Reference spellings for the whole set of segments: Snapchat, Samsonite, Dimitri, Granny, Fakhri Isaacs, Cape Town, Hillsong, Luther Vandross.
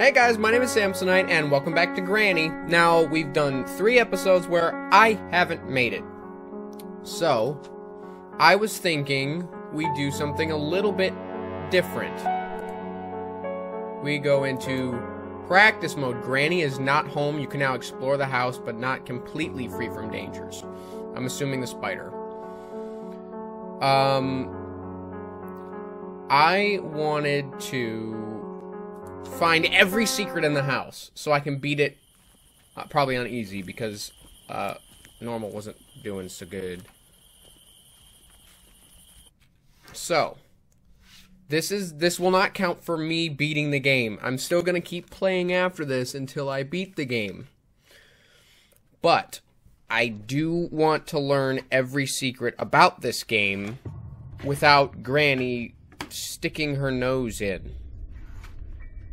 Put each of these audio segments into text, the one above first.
Hey guys, my name is Samsonite, and welcome back to Granny. Now, we've done 3 episodes where I haven't made it. So, I was thinking we do something a little bit different. We go into practice mode. Granny is not home. You can now explore the house, but not completely free from dangers. I'm assuming the spider. I wanted to find every secret in the house, so I can beat it probably on easy, because normal wasn't doing so good. So, this will not count for me beating the game. I'm still going to keep playing after this until I beat the game. But I do want to learn every secret about this game without Granny sticking her nose in.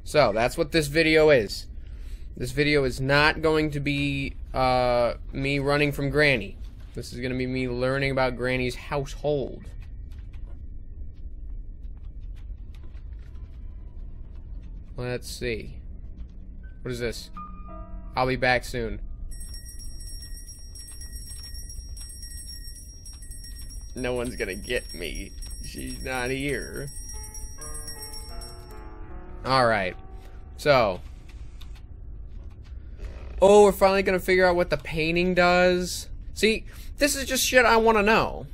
So, that's what this video is. This video is not going to be me running from Granny. This is going to be me learning about Granny's household. Let's see. What is this? I'll be back soon. No one's going to get me. She's not here. Alright, so. Oh, we're finally gonna figure out what the painting does. See, this is just shit I wanna know.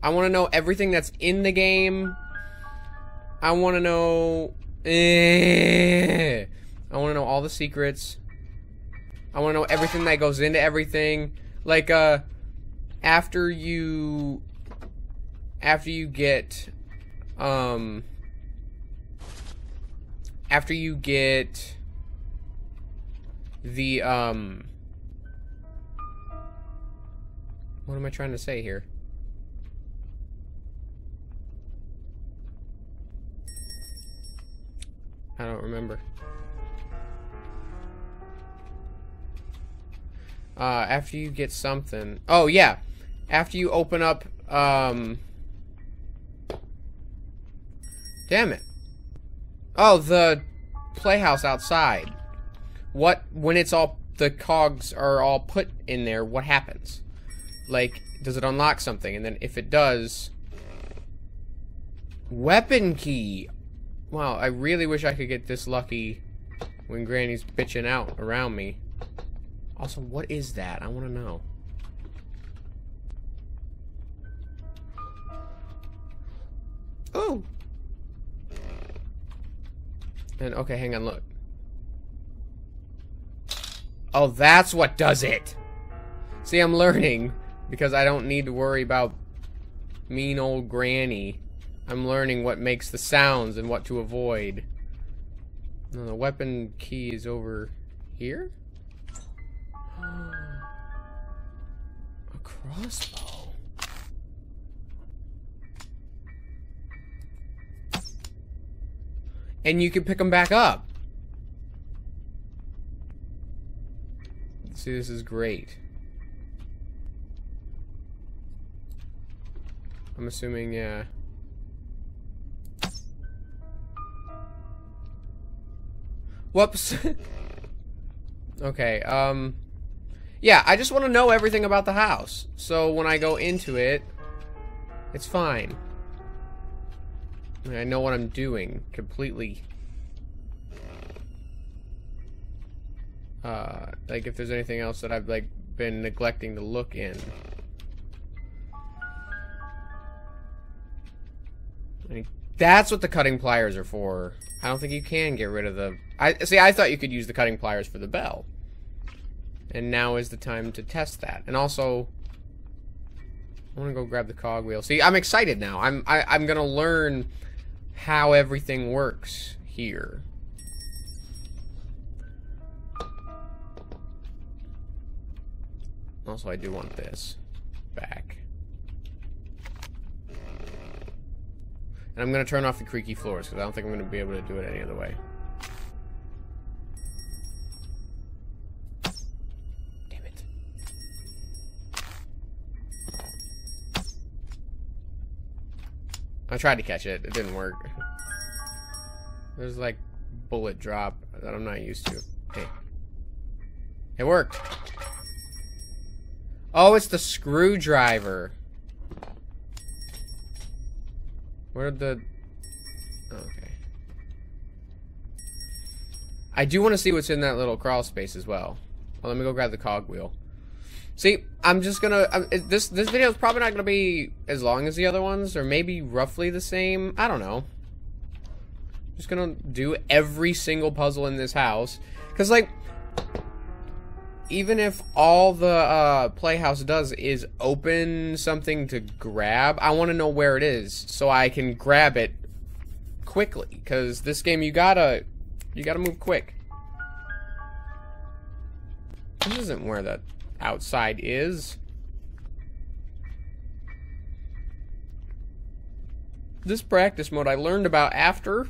I wanna know everything that's in the game. I wanna know. I wanna know all the secrets. I wanna know everything that goes into everything. Like, After you get the, what am I trying to say here? I don't remember. After you get something, oh yeah, after you open up, damn it. Oh, the playhouse outside. What, when it's all, the cogs are all put in there, what happens? Like, does it unlock something? And then if it does, weapon key. Wow, I really wish I could get this lucky when Granny's bitching out around me. Also, what is that? I want to know. Ooh. And, okay, hang on, look. Oh, that's what does it! See, I'm learning, because I don't need to worry about mean old Granny. I'm learning what makes the sounds and what to avoid. And the weapon key is over here? A crossbow? And you can pick them back up. See, this is great. I'm assuming, yeah. Whoops. Okay, yeah, I just want to know everything about the house. So when I go into it, it's fine. I know what I'm doing completely. Like if there's anything else that I've like been neglecting to look in. I mean, that's what the cutting pliers are for. I don't think you can get rid of the. I thought you could use the cutting pliers for the bell. And now is the time to test that. And also, I want to go grab the cogwheel. See, I'm excited now. I'm gonna learn how everything works here. Also, I do want this back. And I'm gonna turn off the creaky floors because I don't think I'm gonna be able to do it any other way. Damn it. I tried to catch it. It didn't work. There's like bullet drop that I'm not used to. Hey. It worked. Oh, it's the screwdriver. Where did the... Okay. I do want to see what's in that little crawl space as well. Well, let me go grab the cogwheel. See, I'm just gonna... This video is probably not gonna be as long as the other ones, or maybe roughly the same. I don't know. I'm just gonna do every single puzzle in this house. Because, like... Even if all the playhouse does is open something to grab, I want to know where it is so I can grab it quickly. Because this game, you gotta move quick. This isn't where the outside is. This practice mode I learned about after.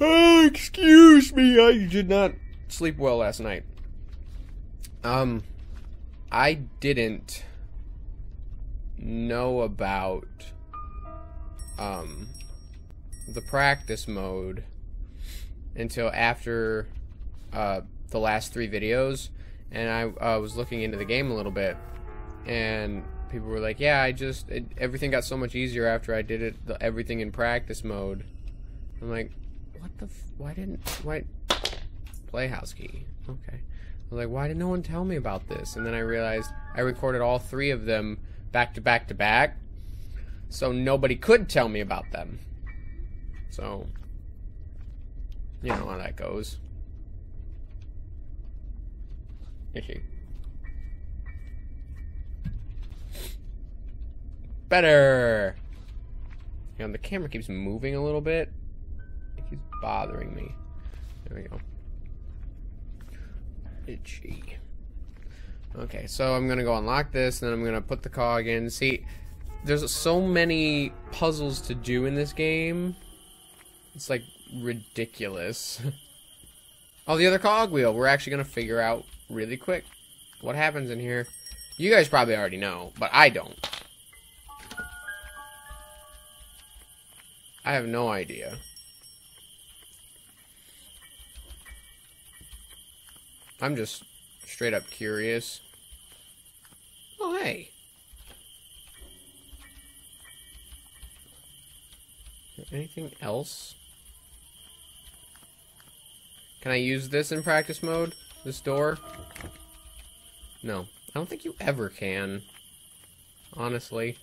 Oh, excuse me, I did not sleep well last night. I didn't know about, the practice mode until after, the last 3 videos, and I was looking into the game a little bit, and people were like, yeah, everything got so much easier after I did it, everything in practice mode. I'm like, what the, why, playhouse key, okay. I was like, why did no one tell me about this? And then I realized I recorded all 3 of them back to back to back, so nobody could tell me about them. So, you know how that goes. Better! You know, the camera keeps moving a little bit. It keeps bothering me. There we go. Itchy. Okay, so I'm gonna go unlock this, and then I'm gonna put the cog in. See, there's so many puzzles to do in this game. It's like ridiculous. Oh, the other cog wheel. We're actually gonna figure out really quick what happens in here. You guys probably already know, but I don't. I have no idea. I'm just straight up curious. Oh, hey. Is there anything else? Can I use this in practice mode? This door? No. I don't think you ever can. Honestly.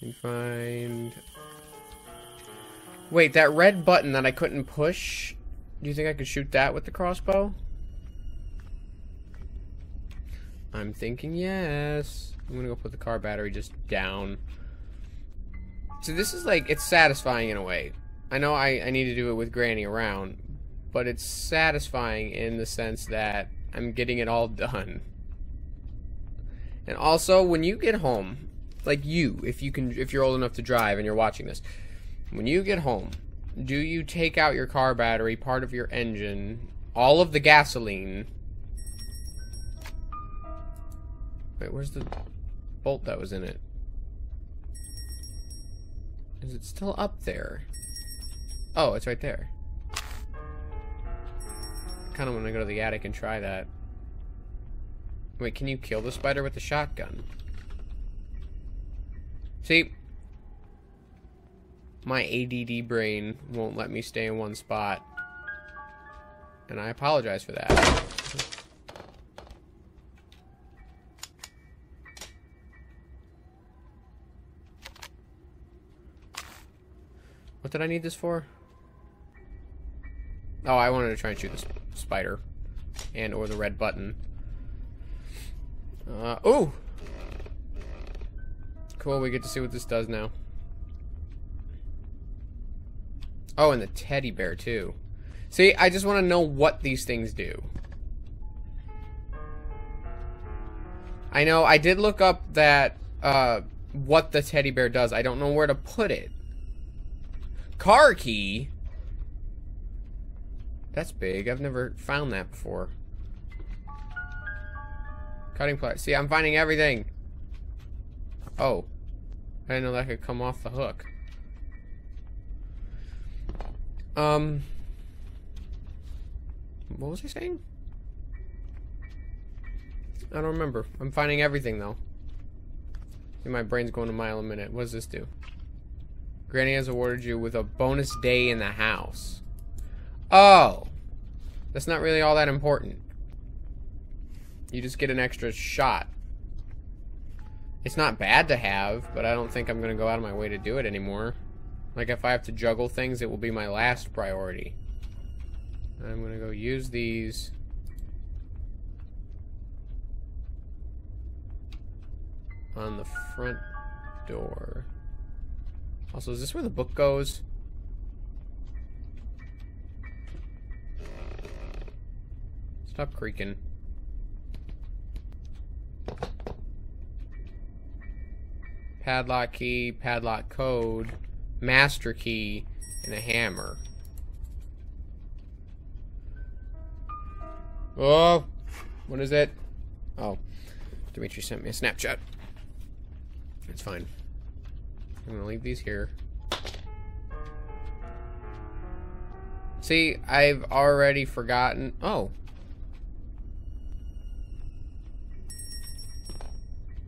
You find... Wait, that red button that I couldn't push... Do you think I could shoot that with the crossbow? I'm thinking yes. I'm gonna go put the car battery just down. So this is like, it's satisfying in a way. I know I need to do it with Granny around, but it's satisfying in the sense that I'm getting it all done. And also, when you get home, like if you're old enough to drive and you're watching this, when you get home, do you take out your car battery, part of your engine, all of the gasoline? Wait, where's the bolt that was in it? Is it still up there? Oh, it's right there. I kind of want to go to the attic and try that. Wait, can you kill the spider with the shotgun? See? My ADD brain won't let me stay in one spot. And I apologize for that. What did I need this for? Oh, I wanted to try and shoot the spider. And or the red button. Ooh! Cool, we get to see what this does now. Oh, and the teddy bear, too. See, I just want to know what these things do. I know, I did look up that, what the teddy bear does. I don't know where to put it. Car key? That's big. I've never found that before. Cutting pliers. See, I'm finding everything. Oh. I didn't know that could come off the hook. What was I saying? I don't remember. I'm finding everything though. My brain's going a mile a minute. What does this do? Granny has awarded you with a bonus day in the house. Oh! That's not really all that important. You just get an extra shot. It's not bad to have, but I don't think I'm gonna go out of my way to do it anymore. Like, if I have to juggle things, it will be my last priority. I'm gonna go use these. On the front door. Also, is this where the book goes? Stop creaking. Padlock key, padlock code, master key, and a hammer. Oh! What is it? Oh. Dimitri sent me a Snapchat. It's fine. I'm gonna leave these here. See, I've already forgotten. Oh.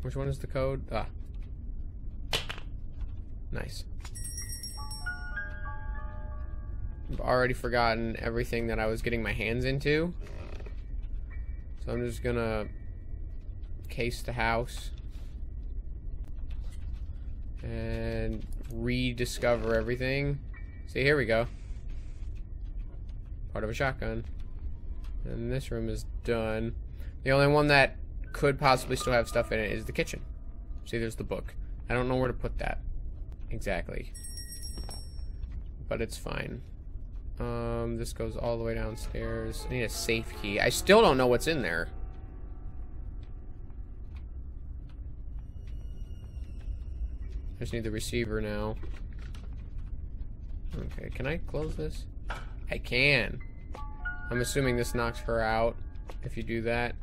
Which one is the code? Ah. Nice. I've already forgotten everything that I was getting my hands into. So I'm just gonna case the house. And rediscover everything. See, here we go. Part of a shotgun. And this room is done. The only one that could possibly still have stuff in it is the kitchen. See, there's the book. I don't know where to put that exactly, but it's fine. This goes all the way downstairs. I need a safe key. I still don't know what's in there. I just need the receiver now. Okay, can I close this? I can. I'm assuming this knocks her out if you do that.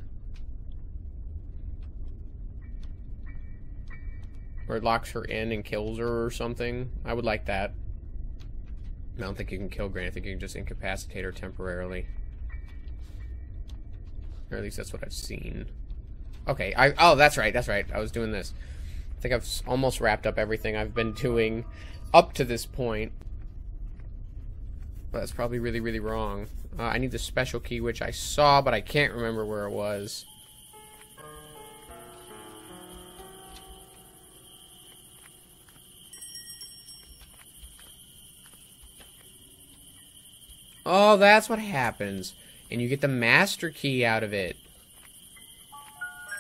Or it locks her in and kills her or something. I would like that. I don't think you can kill Granny. I think you can just incapacitate her temporarily. Or at least that's what I've seen. Okay, oh, that's right, that's right. I was doing this. I think I've almost wrapped up everything I've been doing up to this point. But that's probably really, really wrong. I need the special key, which I saw, but I can't remember where it was. Oh, that's what happens. And you get the master key out of it.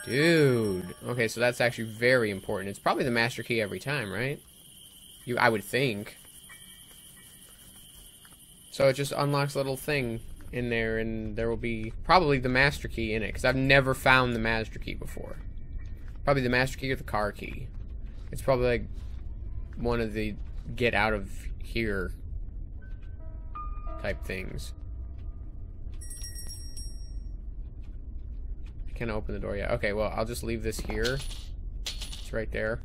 Dude. Okay, so that's actually very important. It's probably the master key every time, right? I would think. So it just unlocks a little thing in there, and there will be probably the master key in it, because I've never found the master key before. Probably the master key or the car key. It's probably like one of the get out of here type things. Can I open the door yet? Okay, well, I'll just leave this here. It's right there.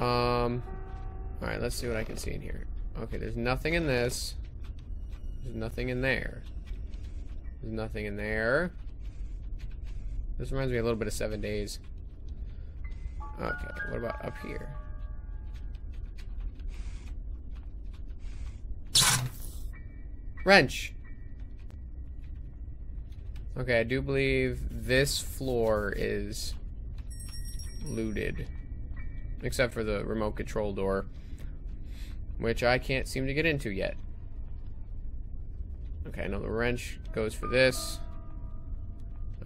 Alright, let's see what I can see in here. Okay, there's nothing in this. There's nothing in there. There's nothing in there. This reminds me a little bit of 7 Days. Okay, what about up here? Wrench! Okay, I do believe this floor is looted. Except for the remote control door, which I can't seem to get into yet. Okay, I know the wrench goes for this.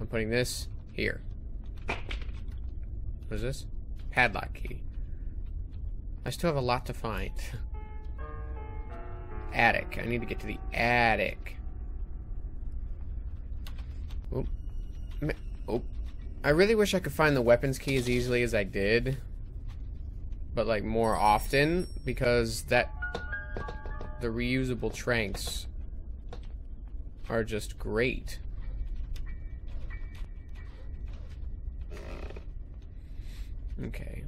I'm putting this here. What is this? Padlock key. I still have a lot to find. Attic. I need to get to the attic. Oh, I really wish I could find the weapons key as easily as I did, but like more often, because the reusable tranks are just great. Okay.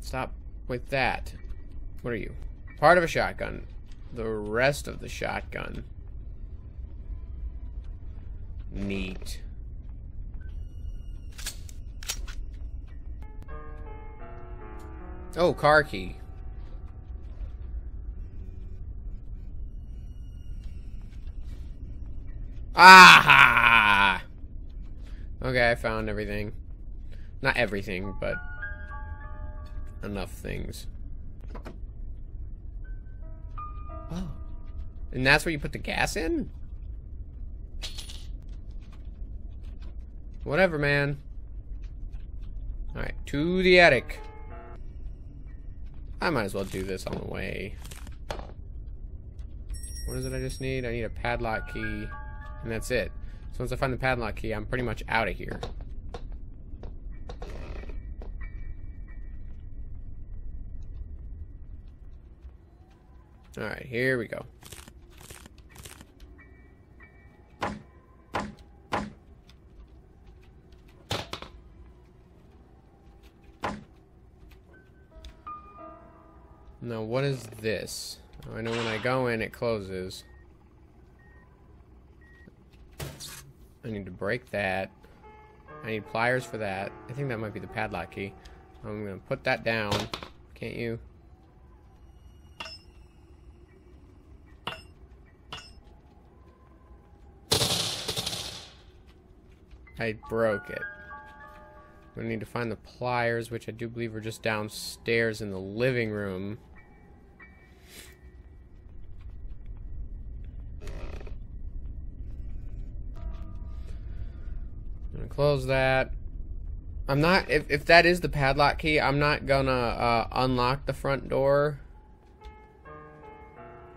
Stop with that. What are you? Part of a shotgun. The rest of the shotgun. Neat. Oh, car key. Ah! Okay, I found everything. Not everything, but enough things. Oh. And that's where you put the gas in? Whatever, man. Alright, to the attic. I might as well do this on the way. What is it I just need? I need a padlock key. And that's it. So once I find the padlock key, I'm pretty much out of here. Alright, here we go. Now, what is this? I know when I go in, it closes. I need to break that. I need pliers for that. I think that might be the padlock key. I'm gonna put that down. Can't you? I broke it. We need to find the pliers, which I do believe are just downstairs in the living room. I'm gonna close that. I'm not. If that is the padlock key, I'm not gonna unlock the front door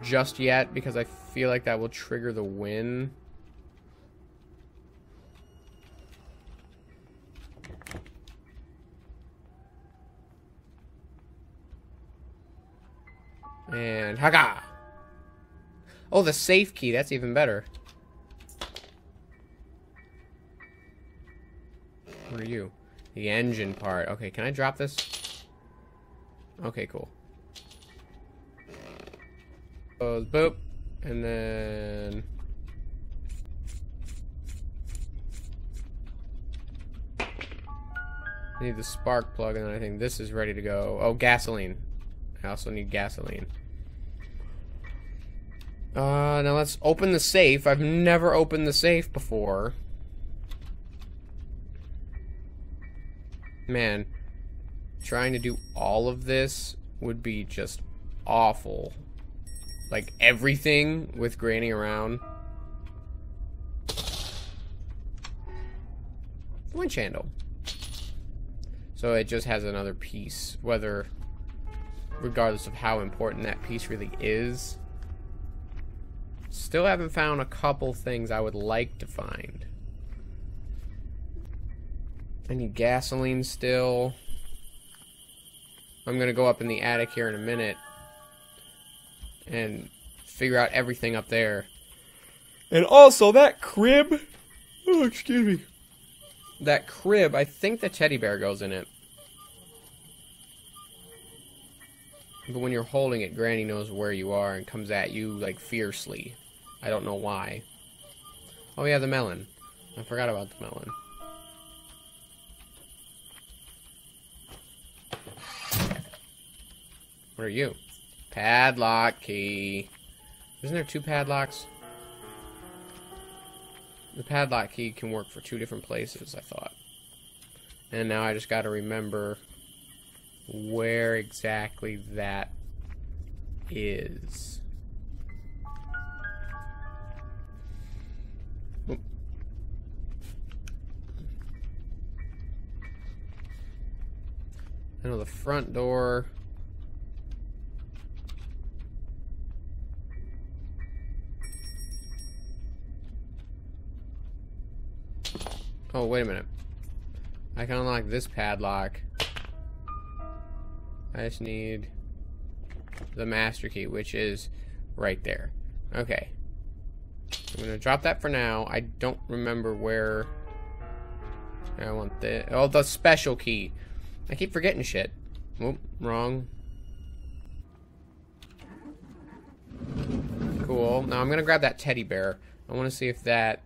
just yet because I feel like that will trigger the win. And haga! Oh, the safe key. That's even better. What are you? The engine part. Okay, can I drop this? Okay, cool. Close, boop. And then... I need the spark plug, and then I think this is ready to go. Oh, gasoline. I also need gasoline. Now let's open the safe. I've never opened the safe before. Man, trying to do all of this would be just awful. Like everything with Granny around. Winch handle. So it just has another piece, whether regardless of how important that piece really is. Still haven't found a couple things I would like to find. I need gasoline still. I'm gonna go up in the attic here in a minute and figure out everything up there. And also that crib. Oh, excuse me. That crib, I think the teddy bear goes in it. But when you're holding it, Granny knows where you are and comes at you, like, fiercely. I don't know why. Oh, yeah, the melon. I forgot about the melon. What are you? Padlock key. Isn't there two padlocks? The padlock key can work for two different places, I thought. And now I just gotta remember where exactly that is. Oop. I know the front door. Oh, wait a minute. I can unlock this padlock. I just need the master key, which is right there. Okay. I'm gonna drop that for now. I don't remember where I want the... Oh, the special key. I keep forgetting shit. Oop, wrong. now I'm gonna grab that teddy bear. I want to see if that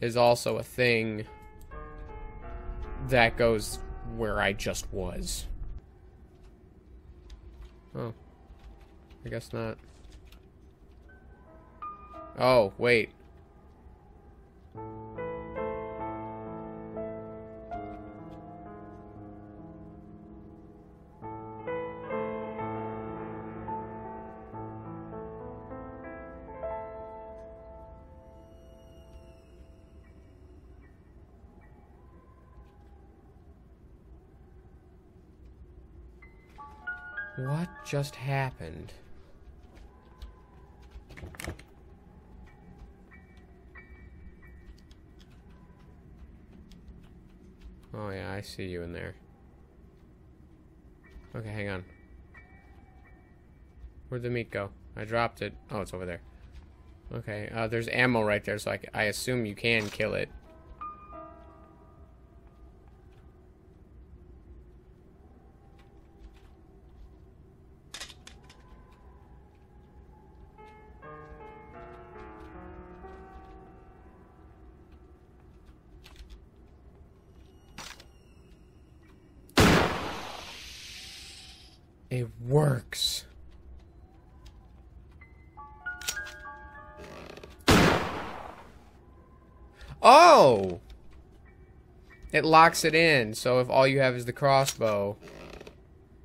is also a thing that goes where I just was. Oh, I guess not. Oh, wait. What just happened? Oh yeah, I see you in there. Okay, hang on. Where'd the meat go? I dropped it. Oh, it's over there. Okay, there's ammo right there, so I assume you can kill it. It works. Oh! It locks it in, so if all you have is the crossbow,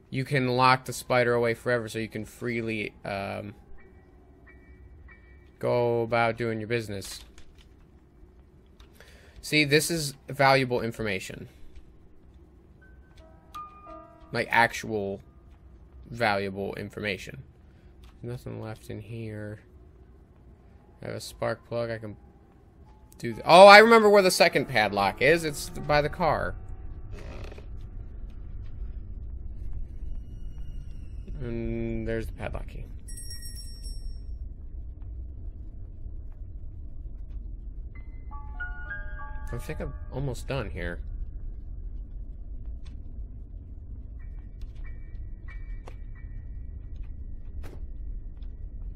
you can lock the spider away forever, so you can freely go about doing your business. See, this is valuable information. Like actual valuable information. There's nothing left in here. I have a spark plug. I can do that. Oh, I remember where the second padlock is. It's by the car. And there's the padlock key. I think I'm almost done here.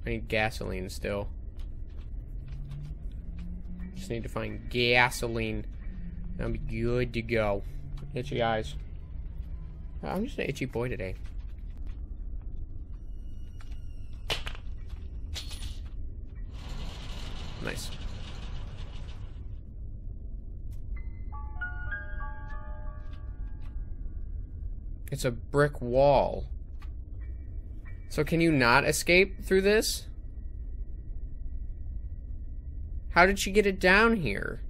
I need gasoline still. Just need to find gasoline. I'll be good to go. Itchy eyes. I'm just an itchy boy today. Nice. It's a brick wall. So can you not escape through this? How did she get it down here?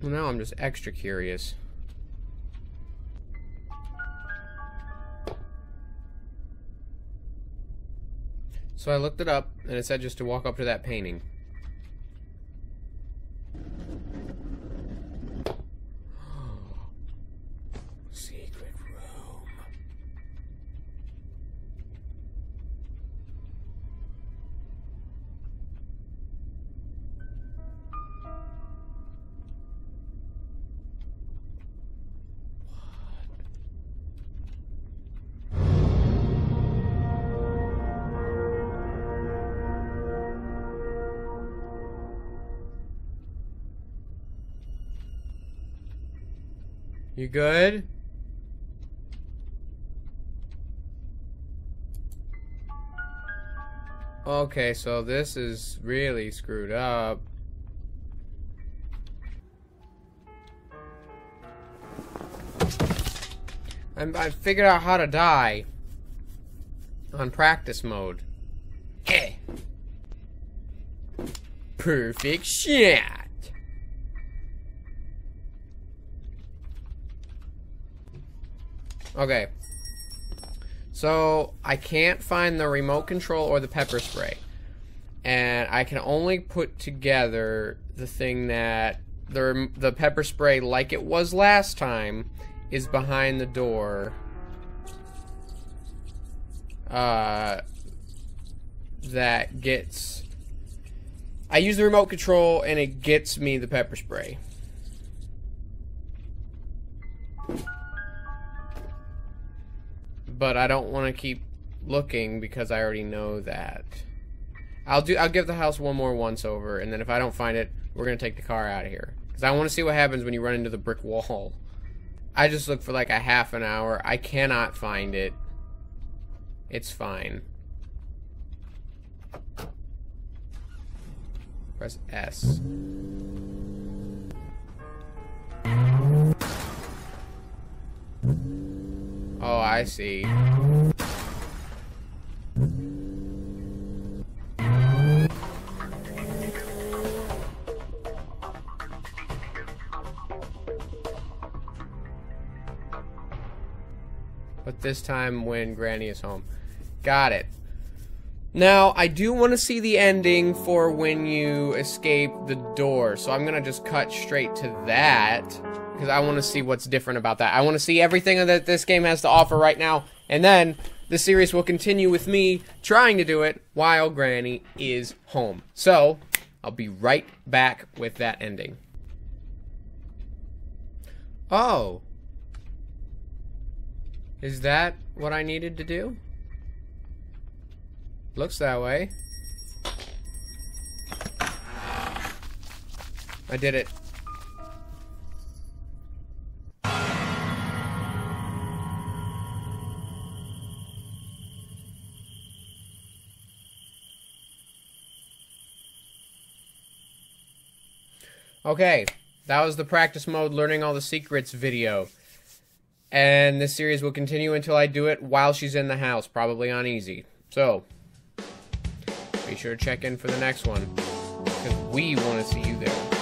Well, now I'm just extra curious. So I looked it up, and it said just to walk up to that painting. You good? Okay, so this is really screwed up. I figured out how to die on practice mode. Hey. Perfect shot. Okay, so I can't find the remote control or the pepper spray, and I can only put together the thing that the pepper spray, like it was last time, is behind the door that gets... I use the remote control and it gets me the pepper spray. But I don't want to keep looking because I already know that. I'll give the house one more once over, and then if I don't find it, we're gonna take the car out of here. Because I want to see what happens when you run into the brick wall. I just looked for like a half an hour. I cannot find it. It's fine. Press S. Oh, I see. But this time when Granny is home. Got it. Now, I do want to see the ending for when you escape the door, so I'm going to just cut straight to that, because I want to see what's different about that. I want to see everything that this game has to offer right now, and then the series will continue with me trying to do it while Granny is home. So, I'll be right back with that ending. Oh. Is that what I needed to do? Looks that way. I did it. Okay, that was the practice mode learning all the secrets video. And this series will continue until I do it while she's in the house, probably on easy. So, be sure to check in for the next one, because we want to see you there.